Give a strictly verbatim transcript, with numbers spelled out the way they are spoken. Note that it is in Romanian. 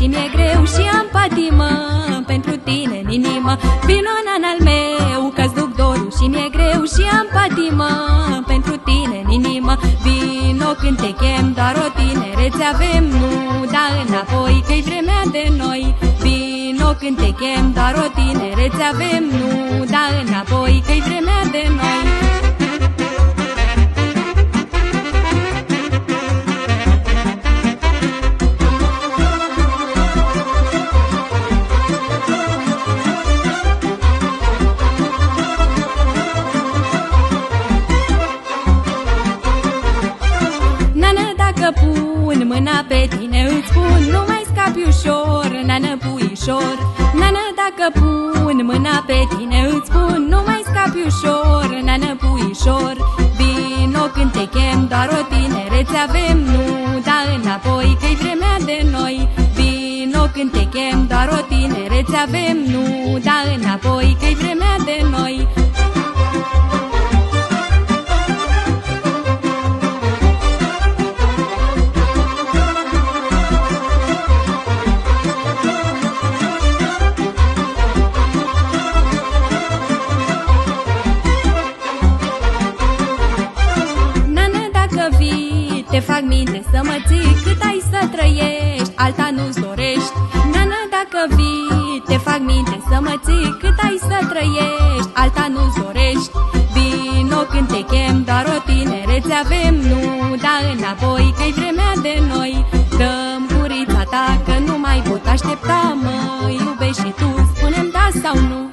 și mi-e greu și am patimă pentru tine în inimă. Vino nan al meu că-ți duc dorul și mi-e greu și am patimă pentru tine în inimă. Vino când te chem, doar o tinerețe avem, nu da înapoi, că-i vremea de noi. Vino când te chem, doar o tinerețe avem, nu da înapoi, că-i vremea de noi. Pun mâna pe tine, îți spun, nu mai scapi ușor, nană puișor. Nană, dacă pun mâna pe tine, îți spun, nu mai scapi ușor, nană puișor. Vino când te chem, doar o tinerețe avem, nu da înapoi, că-i vremea de noi. Vino când te chem, doar o tinerețe avem, nu da înapoi, că-i vremea de noi. Te fac minte să mă ții cât ai să trăiești, alta nu-ți dorești. Nana, dacă vii, te fac minte să mă ții cât ai să trăiești, alta nu-ți dorești. Vino când te chem, doar o tinerețe avem, nu da înapoi, că-i vremea de noi. Dă-mi gurița ta că nu mai pot aștepta, mă iubești și tu, spune-mi da sau nu.